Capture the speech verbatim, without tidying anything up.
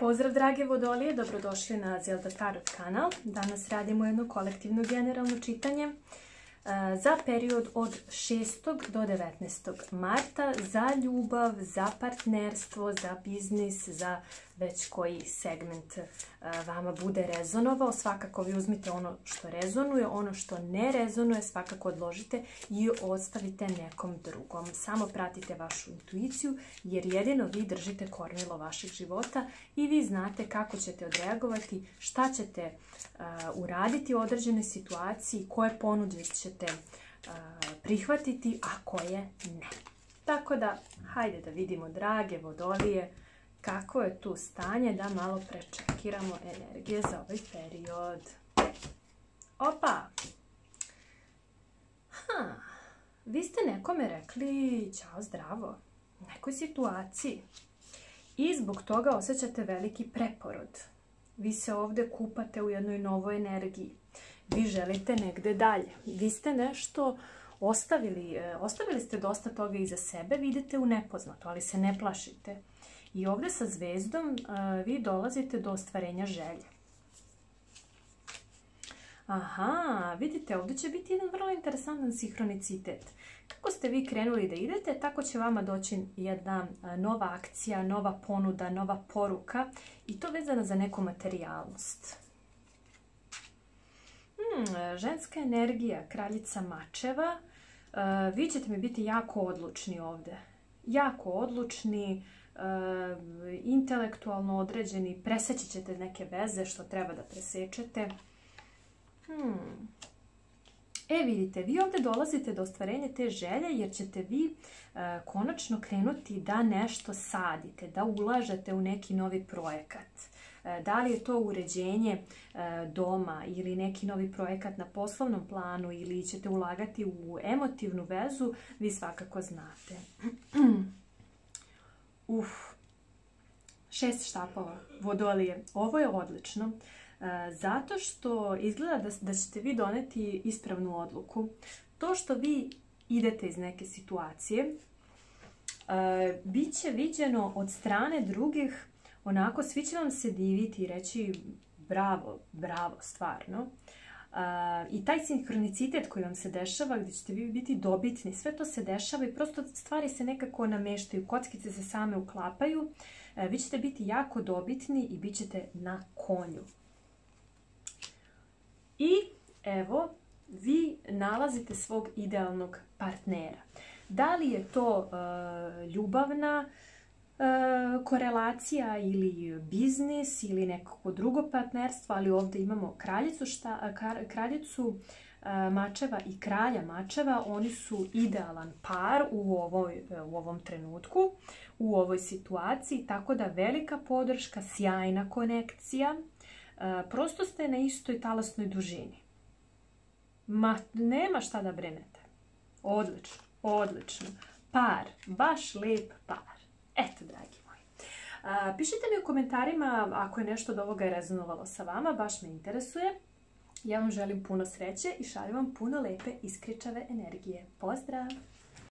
Pozdrav drage Vodolije, dobrodošli na Zelda Tarot kanal. Danas radimo jedno kolektivno generalno čitanje za period od šestog do devetnaestog marta za ljubav, za partnerstvo, za biznis, za već koji segment vama bude rezonovao. Svakako vi uzmite ono što rezonuje, ono što ne rezonuje svakako odložite i ostavite nekom drugom. Samo pratite vašu intuiciju jer jedino vi držite kormilo vašeg života i vi znate kako ćete odreagovati, šta ćete uh, uraditi u određenoj situaciji, koje ponude ćete uh, prihvatiti, a koje ne. Tako da, hajde da vidimo, drage Vodolije, kako je tu stanje, da malo prečekiramo energije za ovaj period. Opa! Ha, vi ste nekome rekli čao zdravo u nekoj situaciji i zbog toga osjećate veliki preporod. Vi se ovdje kupate u jednoj novoj energiji. Vi želite negde dalje. Vi ste nešto ostavili, ostavili ste dosta toga iza sebe, vi idete u nepoznato, ali se ne plašite. I ovdje sa zvezdom vi dolazite do ostvarenja želje. Aha, vidite, ovdje će biti jedan vrlo interesantan sinhronicitet. Kako ste vi krenuli da idete, tako će vama doći jedna nova akcija, nova ponuda, nova poruka i to vezano za neku materijalnost. Hmm, ženska energija, kraljica mačeva. Vi ćete mi biti jako odlučni ovdje. Jako odlučni. Intelektualno određeni, preseći ćete neke veze što treba da presečete. Hmm. E vidite, vi ovdje dolazite do ostvarenja te želje jer ćete vi uh, konačno krenuti da nešto sadite, da ulažete u neki novi projekat. Uh, da li je to uređenje uh, doma ili neki novi projekat na poslovnom planu ili ćete ulagati u emotivnu vezu, vi svakako znate. Uf, šest štapova, Vodolije, ovo je odlično, zato što izgleda da ćete vi doneti ispravnu odluku. To što vi idete iz neke situacije, bit će viđeno od strane drugih, onako svi će vam se diviti i reći bravo, bravo, stvarno. I taj sinhronicitet koji vam se dešava, gdje ćete vi biti dobitni, sve to se dešava i prosto stvari se nekako nameštaju, kockice se same uklapaju, vi ćete biti jako dobitni i bit ćete na konju. I evo, vi nalazite svog idealnog partnera. Da li je to uh, ljubavna korelacija ili biznis ili nekako drugo partnerstvo, ali ovdje imamo kraljicu, šta, kraljicu mačeva i kralja mačeva, oni su idealan par u, ovoj, u ovom trenutku, u ovoj situaciji, tako da velika podrška, sjajna konekcija, prosto ste na istoj talasnoj dužini. Ma, nema šta da brinete. Odlično, odlično. Par, baš lijep par. Eto, dragi moji. A, pišite mi u komentarima ako je nešto od ovoga rezonovalo sa vama, baš me interesuje. Ja vam želim puno sreće i šaljem vam puno lepe iskričave energije. Pozdrav!